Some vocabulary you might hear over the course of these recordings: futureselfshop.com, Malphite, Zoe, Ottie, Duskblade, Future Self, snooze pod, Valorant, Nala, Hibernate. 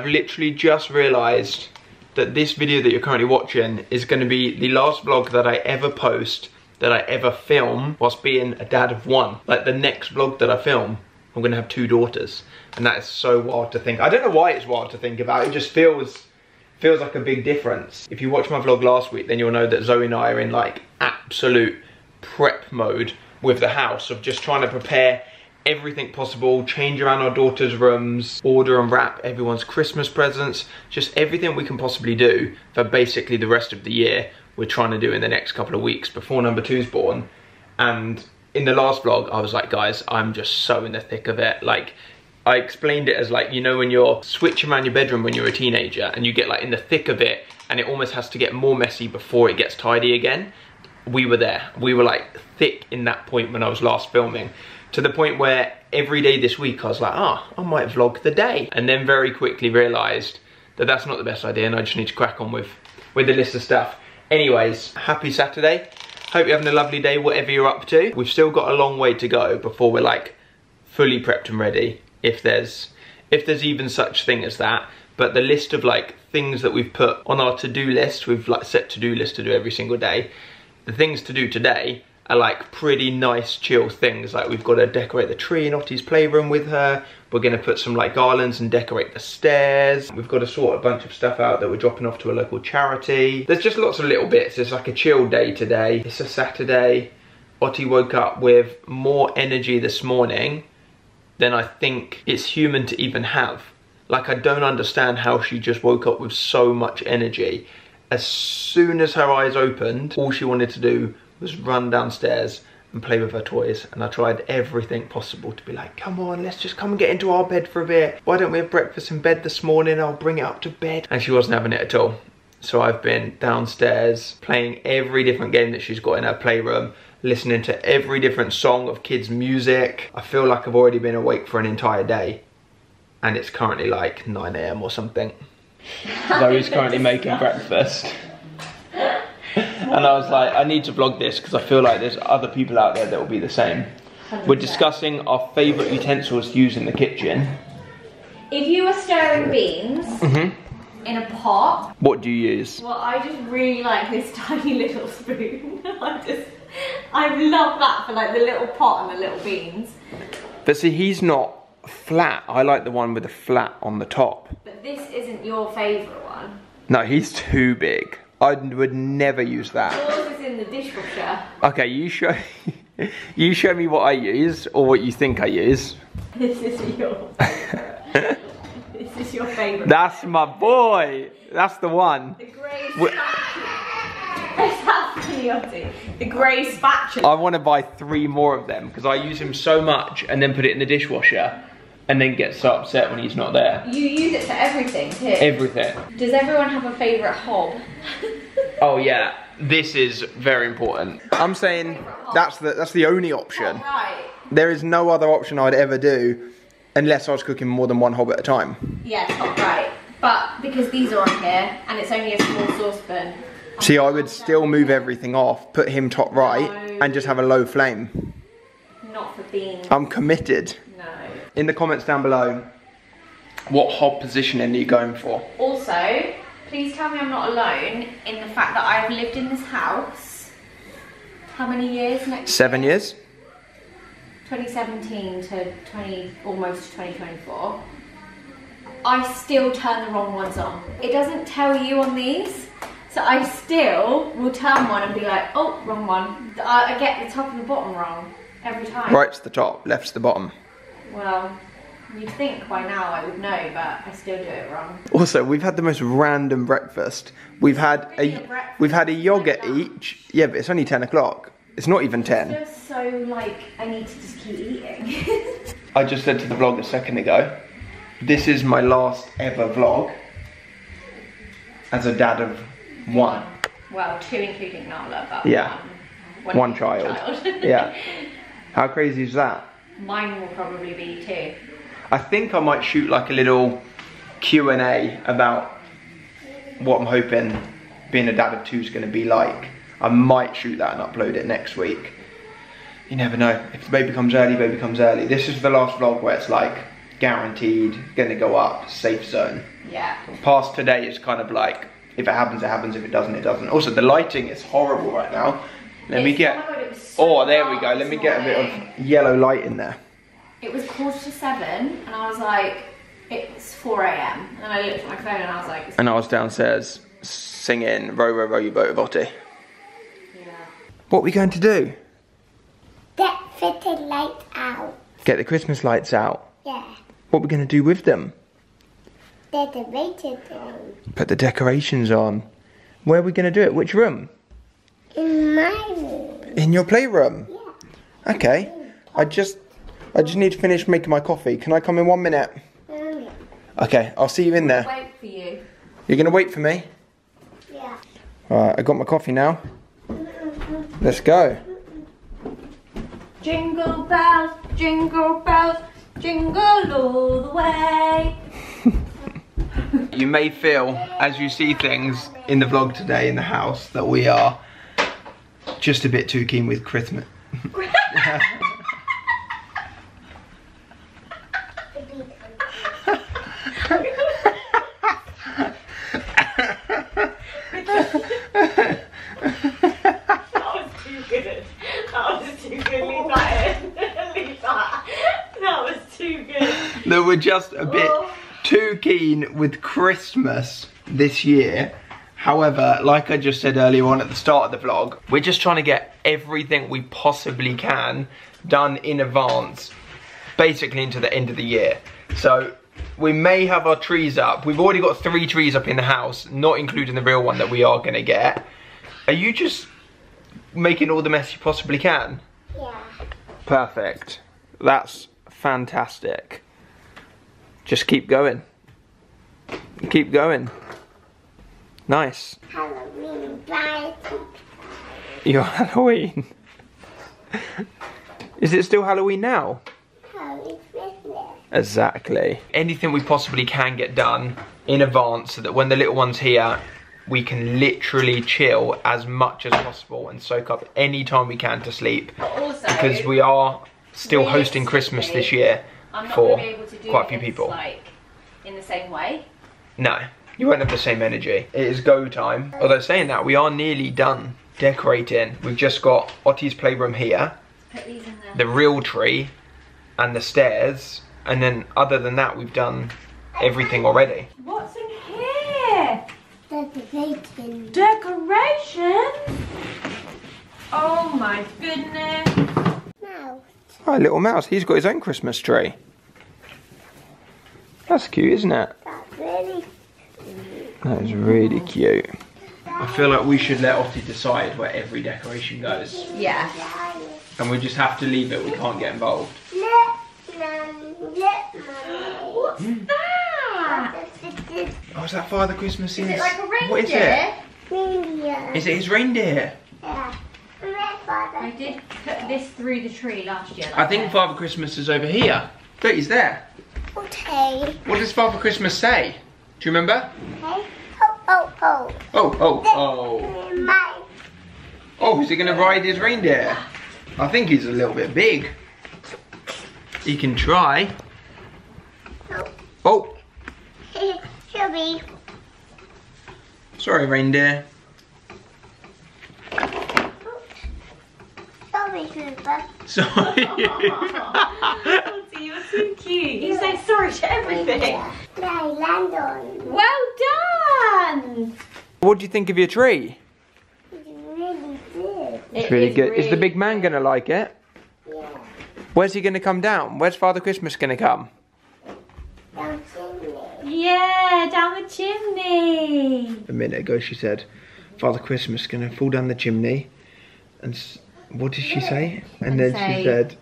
I've literally just realised that this video that you're currently watching is going to be the last vlog that I ever post, that I ever film whilst being a dad of one. Like, the next vlog that I film, I'm going to have two daughters. And that is so wild to think. I don't know why it's wild to think about. It just feels like a big difference. If you watched my vlog last week, then you'll know that Zoe and I are in like absolute prep mode with the house, of just trying to prepare everything possible, change around our daughters' rooms, order and wrap everyone's Christmas presents, just everything we can possibly do for basically the rest of the year. We're trying to do in the next couple of weeks before number two's born. And in the last vlog, I was like, guys, I'm just so in the thick of it. Like, I explained it as like, you know, when you're switching around your bedroom when you're a teenager and you get like in the thick of it and it almost has to get more messy before it gets tidy again. We were there. We were like thick in that point when I was last filming, to the point where every day this week I was like, I might vlog the day. And then very quickly realized that that's not the best idea and I just need to crack on with the list of stuff. Anyways, happy Saturday. Hope you're having a lovely day, whatever you're up to. We've still got a long way to go before we're like fully prepped and ready, if there's even such thing as that. But the list of like things that we've put on our to-do list, we've like set to-do list to do every single day. The things to do today are like pretty nice chill things, like we've got to decorate the tree in Ottie's playroom with her. We're going to put some like garlands and decorate the stairs. We've got to sort a bunch of stuff out that we're dropping off to a local charity. There's just lots of little bits. It's like a chill day today. It's a Saturday. Ottie woke up with more energy this morning than I think it's human to even have. Like, I don't understand how she just woke up with so much energy. As soon as her eyes opened, all she wanted to do was run downstairs and play with her toys. And I tried everything possible to be like, come on, let's just come and get into our bed for a bit. Why don't we have breakfast in bed this morning? I'll bring it up to bed. And she wasn't having it at all. So I've been downstairs playing every different game that she's got in her playroom, listening to every different song of kids' music. I feel like I've already been awake for an entire day. And it's currently like 9 AM or something. Zoe's currently making breakfast. And I was like, I need to vlog this because I feel like there's other people out there that will be the same. 100%. We're discussing our favourite utensils to use in the kitchen. If you were stirring beans in a pot, what do you use? Well, I just really like this tiny little spoon. I love that for like the little pot and the little beans. But see, he's not flat. I like the one with the flat on the top. But this isn't your favourite one. No, he's too big. I would never use that. Yours is in the dishwasher. Okay, you show me what I use, or what you think I use. This is yours. This is your favourite. That's my boy. That's the one. The grey spatula. The grey spatula. I want to buy 3 more of them because I use him so much, and then put it in the dishwasher. And then get so upset when he's not there. You use it for everything too. Everything. Does everyone have a favourite hob? Oh yeah, this is very important. I'm saying that's the only option. Oh, right. There is no other option I'd ever do unless I was cooking more than one hob at a time. Yeah, top right. But because these are on here and it's only a small saucepan. See, I would still move everything off, put him top right, and just have a low flame. Not for beans. I'm committed. No. In the comments down below, what hob positioning are you going for? Also, please tell me I'm not alone in the fact that I've lived in this house, how many years next? 7 years. 2017 to almost 2024. I still turn the wrong ones on. It doesn't tell you on these, so I still will turn one and be like, oh, wrong one. I get the top and the bottom wrong every time. Right's the top, left's the bottom. Well, you'd think by now I would know, but I still do it wrong. Also, we've had the most random breakfast. We've had a yogurt each. Yeah, but it's only 10 o'clock. It's not even 10. It's just so like I need to just keep eating. I just said to the vlog a second ago, this is my last ever vlog as a dad of one. Well, 2 including Nala, but yeah, one child. Yeah. How crazy is that? Mine will probably be 2. I think I might shoot like a little Q&A about what I'm hoping being a dad of 2 is going to be like. I might shoot that and upload it next week. You never know. If the baby comes early, baby comes early. This is the last vlog where it's like guaranteed, going to go up, safe zone. Yeah. Past today, it's kind of like, if it happens, it happens. If it doesn't, it doesn't. Also, the lighting is horrible right now. Let me get a bit of yellow light in there. It was 6:45, and I was like, it's 4 AM. And I looked at my phone and I was like... And I was downstairs singing, row, row, row your boat of Ottie. Yeah. What are we going to do? Get fitted lights out. Get the Christmas lights out? Yeah. What are we going to do with them? Decorated them. Put the decorations on. Where are we going to do it? Which room? In my room. In your playroom? Yeah. Okay. I just need to finish making my coffee. Can I come in 1 minute? Yeah. Okay, I'll see you in there. Wait for you. You're going to wait for me? Yeah. Alright, I got my coffee now. Let's go. Jingle bells, jingle all the way. You may feel, as you see things in the vlog today in the house, that we are just a bit too keen with Christmas. That we're just a bit too keen with Christmas this year. However, like I just said earlier on at the start of the vlog, we're just trying to get everything we possibly can done in advance, basically into the end of the year. So we may have our trees up. We've already got 3 trees up in the house, not including the real one that we are gonna get. Are you just making all the mess you possibly can? Yeah. Perfect. That's fantastic. Just keep going. Keep going. Nice. Halloween party. You're Halloween. Is it still Halloween now? Halloween Christmas. Exactly. Anything we possibly can get done in advance so that when the little one's here, we can literally chill as much as possible and soak up any time we can to sleep. But also, because we are still hosting Christmas this year. I'm not going to be able to do quite a few people, like, in the same way. No, you won't have the same energy. It is go time. Although saying that, we are nearly done decorating. We've just got Ottie's playroom here, put these in there, the real tree, and the stairs. And then other than that, we've done everything already. What's in here? Decoration. Decoration? Oh my goodness. Mouse. Oh, little mouse, he's got his own Christmas tree. That's cute, isn't it? That's really cute. That is really cute. I feel like we should let Ottie decide where every decoration goes. Yeah. And we just have to leave it, we can't get involved. What's that? Oh, is that Father Christmas? Is it like a reindeer? What is it? Reindeer. Is it his reindeer? Yeah. I did put this through the tree last year. Like I think Father Christmas is over here. Look, he's there. Okay. What does Father Christmas say? Do you remember? Okay. Oh, oh, oh. Oh, oh, oh. Oh, is he going to ride his reindeer? I think he's a little bit big. He can try. Oh. Sorry. Sorry, reindeer. Sorry. Oh, you're so cute. You say sorry to everything. Well done. What do you think of your tree? It's really good. It's really good. Is the big man going to like it? Yeah. Where's he going to come down? Where's Father Christmas going to come? Down the chimney. Yeah, down the chimney. A minute ago she said, Father Christmas is going to fall down the chimney and... What did she say? And then she said,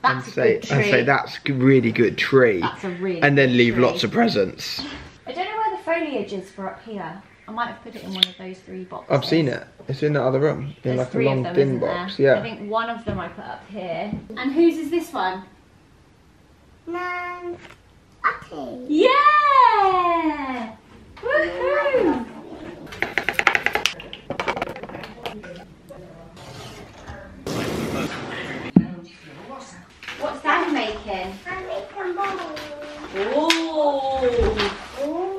that's a really good tree. That's a really good tree. Lots of presents. I don't know where the foliage is for up here. I might have put it in one of those 3 boxes. I've seen it. It's in that other room. There's like a long thin box. Yeah. I think one of them I put up here. And whose is this one? Ottie. Yeah! Woohoo! What's Dad making? I'm making balloons. Ooh. Ooh.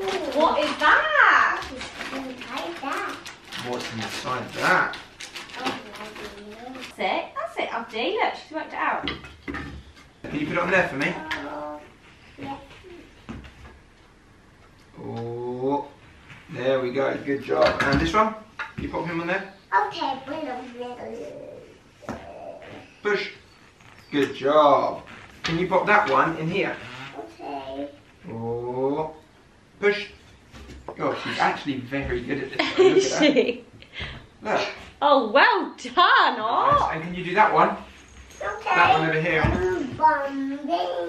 I've done it. She's worked it out. Can you put it on there for me? Yeah. Oh, there we go. Good job. And this one? Can you pop him on there? Okay, bring him. Push. Good job. Can you pop that one in here? Okay. Oh, push. God, she's actually very good at this. Is she? Look. Oh, well done, nice. And can you do that one? Okay. That one over here.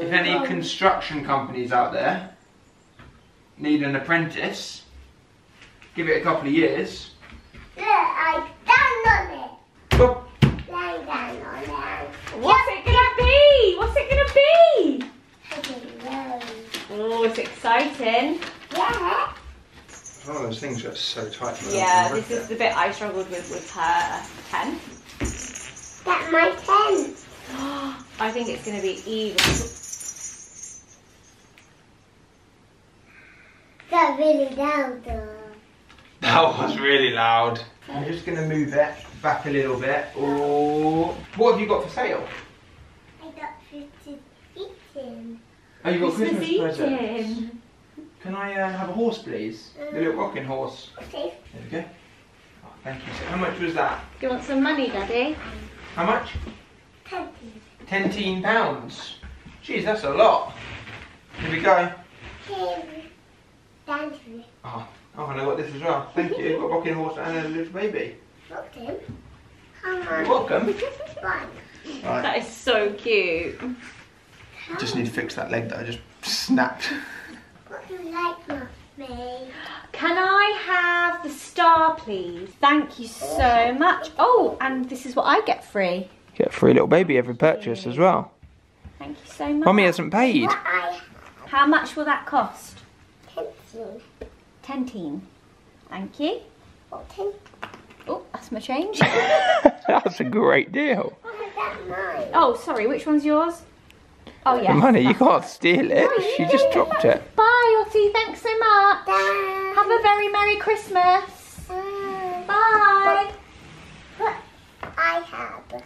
If any construction companies out there need an apprentice, give it a couple of years. Look, I've done on it. Oh. I've done on it. What's it gonna be? What's it gonna be? I don't know. Oh, it's exciting. Yeah. Oh, those things are so tight. Yeah, this is the bit I struggled with her pen. That's my pen. I think it's going to be even. That was really loud though. That was really loud. I'm just going to move it back a little bit. Oh, what have you got for sale? I got Christmas eating. Oh, you got Christmas presents. Can I have a horse, please? The little rocking horse. Okay. There we go. Oh, thank you. So how much was that? Do you want some money, Daddy? How much? £10. Jeez, that's a lot. Here we go. Oh, and I got this as well. Thank you. I've got a rocking horse and a little baby. Okay. You're welcome. Right. That is so cute. I just need to fix that leg that I just snapped. What do you like, Mummy? Can I have the star, please? Thank you so much. Oh, and this is what I get free. Get free little baby every purchase as well. Thank you so much. Mummy hasn't paid. How much will that cost? 10. 10. Thank you. 14. Oh, that's my change. That's a great deal. Oh, that's mine. Oh, sorry. Which one's yours? Oh yeah. Money, you can't steal it. No, she just dropped it. Bye, Ottie. Thanks so much. Bye. Have a very merry Christmas. Bye. What I have. Do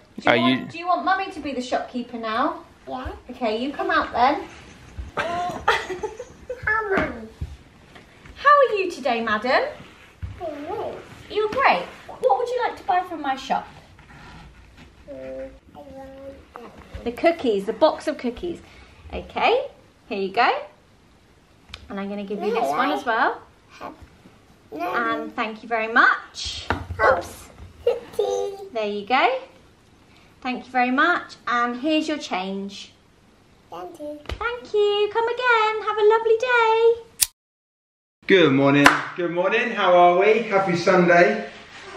you want Mummy to be the shopkeeper now? Yeah. Okay, you come out then. How Mummy? How are you today, madam? Great. You're great. What would you like to buy from my shop? The cookies, the box of cookies. Okay, here you go. And I'm going to give you this one as well. And thank you very much. Oops. There you go. Thank you very much. And here's your change. Thank you. Thank you. Come again. Have a lovely day. Good morning. Good morning. How are we? Happy Sunday.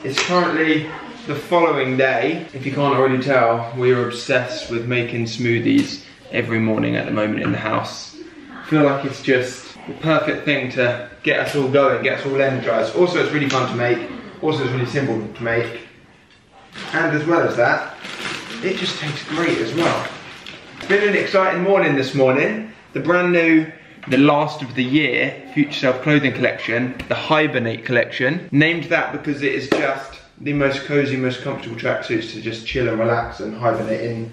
It's currently the following day. If you can't already tell, we're obsessed with making smoothies every morning at the moment in the house. I feel like it's just the perfect thing to get us all going, get us all energized. Also, it's really fun to make. Also, it's really simple to make. And as well as that, it just tastes great as well. It's been an exciting morning this morning. The brand new, the last of the year, Future Self clothing collection, the Hibernate collection. Named that because it is just the most cozy, most comfortable tracksuits to just chill and relax and hibernate in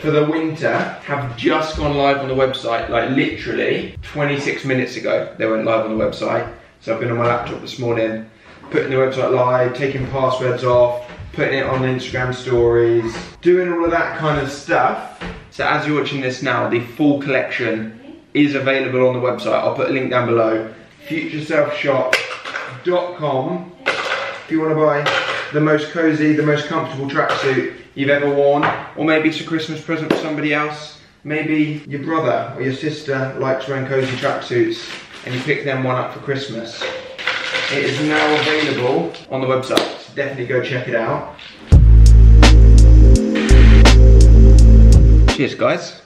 for the winter. Have just gone live on the website, like literally 26 minutes ago they went live on the website. So I've been on my laptop this morning, putting the website live, taking passwords off, putting it on Instagram stories, doing all of that kind of stuff. So as you're watching this now, the full collection is available on the website. I'll put a link down below, futureselfshop.com, if you want to buy the most cozy, the most comfortable tracksuit you've ever worn. Or maybe it's a Christmas present for somebody else. Maybe your brother or your sister likes wearing cozy tracksuits and you pick them one up for Christmas. It is now available on the website, so definitely go check it out. Cheers, guys.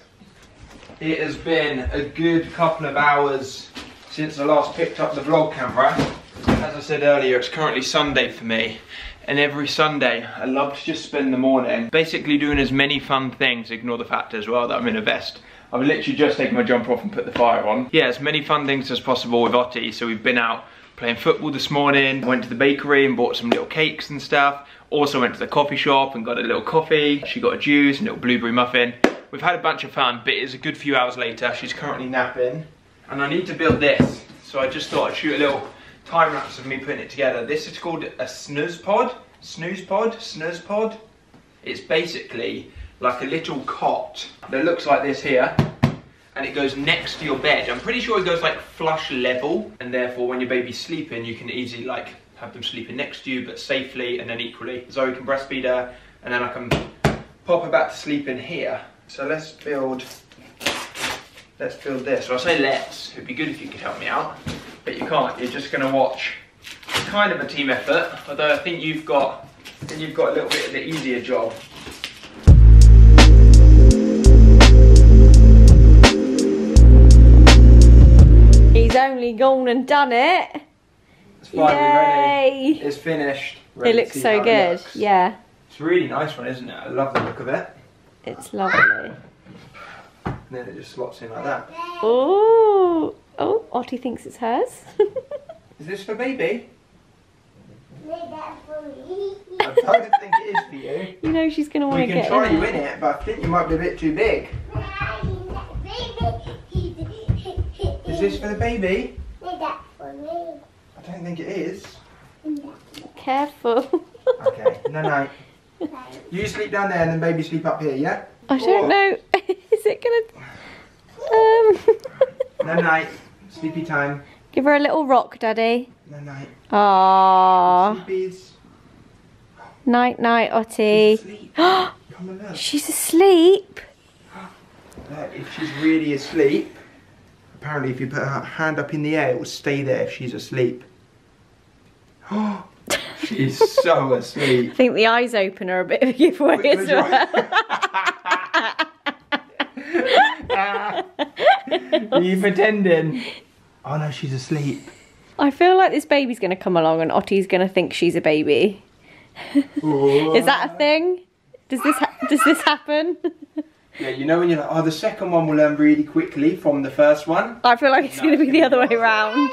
It has been a good couple of hours since I last picked up the vlog camera. As I said earlier, it's currently Sunday for me. And every Sunday, I love to just spend the morning basically doing as many fun things, ignore the fact as well that I'm in a vest. I've literally just taken my jumper off and put the fire on. Yeah, as many fun things as possible with Ottie, so we've been out playing football this morning. I went to the bakery and bought some little cakes and stuff. Also went to the coffee shop and got a little coffee. She got a juice and a little blueberry muffin. We've had a bunch of fun, but it's a good few hours later. She's currently napping and I need to build this. So I just thought I'd shoot a little time lapse of me putting it together. This is called a snooze pod. It's basically like a little cot that looks like this here, and it goes next to your bed. I'm pretty sure it goes like flush level, and therefore when your baby's sleeping, you can easily like have them sleeping next to you, but safely and then equally. Zoe can breastfeed her, and then I can pop her back to sleep in here. So let's build this. Well, I say let's, it'd be good if you could help me out, but you can't. You're just gonna watch. It's kind of a team effort, although I think you've got a little bit of the easier job. He's only gone and done it. It's finally ready. It's finished. Ready. It looks so good. Looks. Yeah. It's a really nice one, isn't it? I love the look of it. It's lovely. And then it just slots in like that. Ooh. Oh, Ottie thinks it's hers. Is this for baby? I don't think it is for you. You know she's going to want to get in it. We can try you in it, but I think you might be a bit too big. Is this for the baby? I don't think it is. Careful. Okay, no, no. You sleep down there and then baby sleep up here, yeah? I don't know. Is it going to... No, night. Sleepy time. Give her a little rock, Daddy. No, night. Aww. Sleepies. Night, night, Ottie. She's asleep. Come and look. She's asleep. Look, if she's really asleep, apparently if you put her hand up in the air, it will stay there if she's asleep. Oh, she's so asleep. I think the eyes open are a bit of a giveaway as well. Are you pretending? Oh no, she's asleep. I feel like this baby's going to come along and Ottie's going to think she's a baby. Is that a thing? Does this happen? Yeah, you know when you're like, oh, the second one will learn really quickly from the first one. I feel like it's going to be the other way around.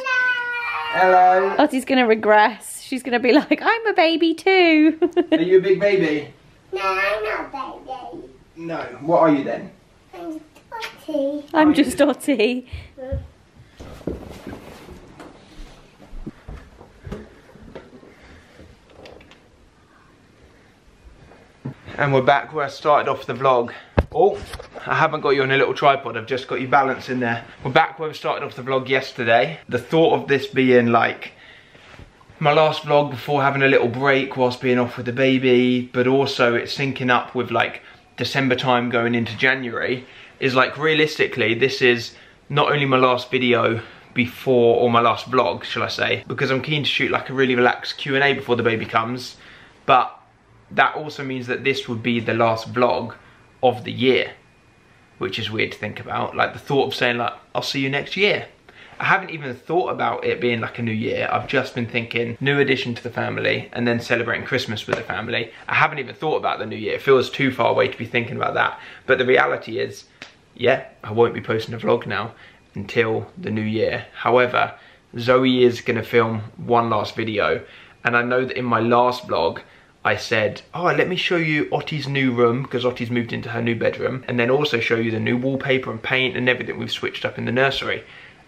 Hello. Ottie's going to regress. She's going to be like, I'm a baby too. Are you a big baby? No, I'm not a baby. No, what are you then? I'm Ottie. I'm just Ottie. And we're back where I started off the vlog. Oh, I haven't got you on a little tripod, I've just got you balanced in there. We're back where we started off the vlog yesterday. The thought of this being like my last vlog before having a little break whilst being off with the baby, but also it's syncing up with like December time going into January, is like realistically this is not only my last video before, or my last vlog shall I say, because I'm keen to shoot like a really relaxed Q&A before the baby comes, but that also means that this would be the last vlog of the year, which is weird to think about. Like the thought of saying like, I'll see you next year. I haven't even thought about it being like a new year. I've just been thinking new addition to the family and then celebrating Christmas with the family. I haven't even thought about the new year. It feels too far away to be thinking about that. But the reality is, yeah, I won't be posting a vlog now until the new year. However, Zoe is gonna film one last video. And I know that in my last vlog, I said, oh, let me show you Ottie's new room, because Ottie's moved into her new bedroom, and then also show you the new wallpaper and paint and everything we've switched up in the nursery.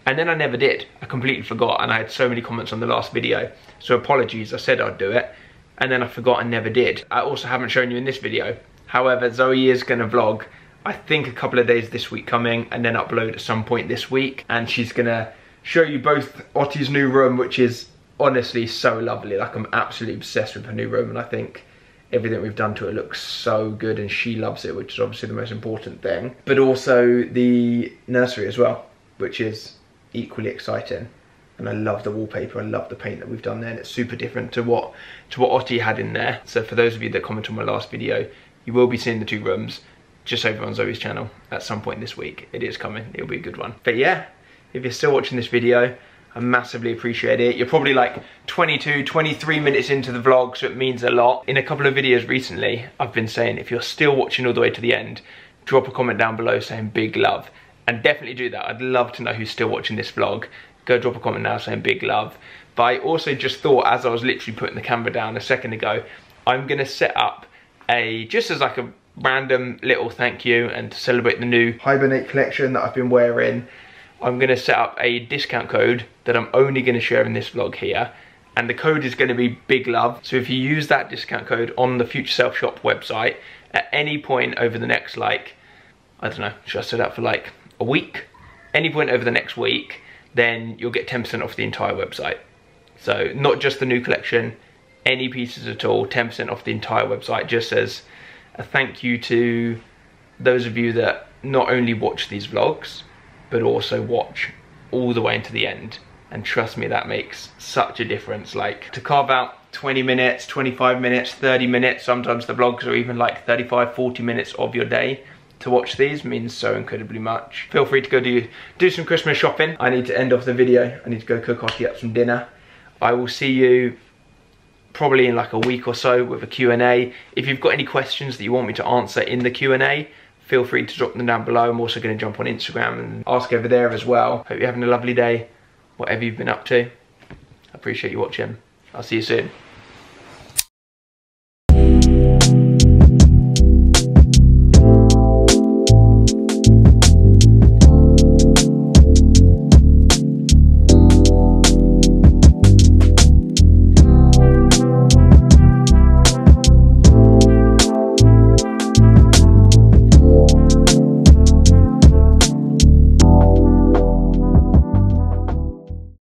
And then I never did. I completely forgot, and I had so many comments on the last video. So apologies, I said I'd do it, and then I forgot and never did. I also haven't shown you in this video. However, Zoe is gonna vlog, I think a couple of days this week coming, and then upload at some point this week. And she's gonna show you both Ottie's new room, which is honestly so lovely. Like I'm absolutely obsessed with her new room, and I think everything we've done to it looks so good, and she loves it, which is obviously the most important thing. But also the nursery as well, which is equally exciting. And I love the wallpaper, I love the paint that we've done there, and it's super different to what Ottie had in there. So for those of you that commented on my last video, you will be seeing the two rooms just over on Zoe's channel at some point this week. It is coming, it'll be a good one. But yeah, if you're still watching this video, I massively appreciate it. You're probably like 22, 23 minutes into the vlog, so it means a lot. In a couple of videos recently, I've been saying if you're still watching all the way to the end, drop a comment down below saying big love. And definitely do that. I'd love to know who's still watching this vlog. Go drop a comment now saying big love. But I also just thought, as I was literally putting the camera down a second ago, I'm gonna set up a, just as like a random little thank you and to celebrate the new Hibernate collection that I've been wearing, I'm gonna set up a discount code that I'm only gonna share in this vlog here. And the code is gonna be Big Love. So if you use that discount code on the Future Self Shop website at any point over the next, like, I don't know, should I set up for like a week? Any point over the next week, then you'll get 10% off the entire website. So not just the new collection, any pieces at all, 10% off the entire website, just as a thank you to those of you that not only watch these vlogs, but also watch all the way into the end. And trust me, that makes such a difference. Like, to carve out 20 minutes, 25 minutes, 30 minutes, sometimes the vlogs are even like 35, 40 minutes of your day to watch these means so incredibly much. Feel free to go do some Christmas shopping. I need to end off the video. I need to go cook Ottie up some dinner. I will see you probably in like a week or so with a Q&A. If you've got any questions that you want me to answer in the Q&A, feel free to drop them down below. I'm also gonna jump on Instagram and ask over there as well. Hope you're having a lovely day, whatever you've been up to. I appreciate you watching. I'll see you soon.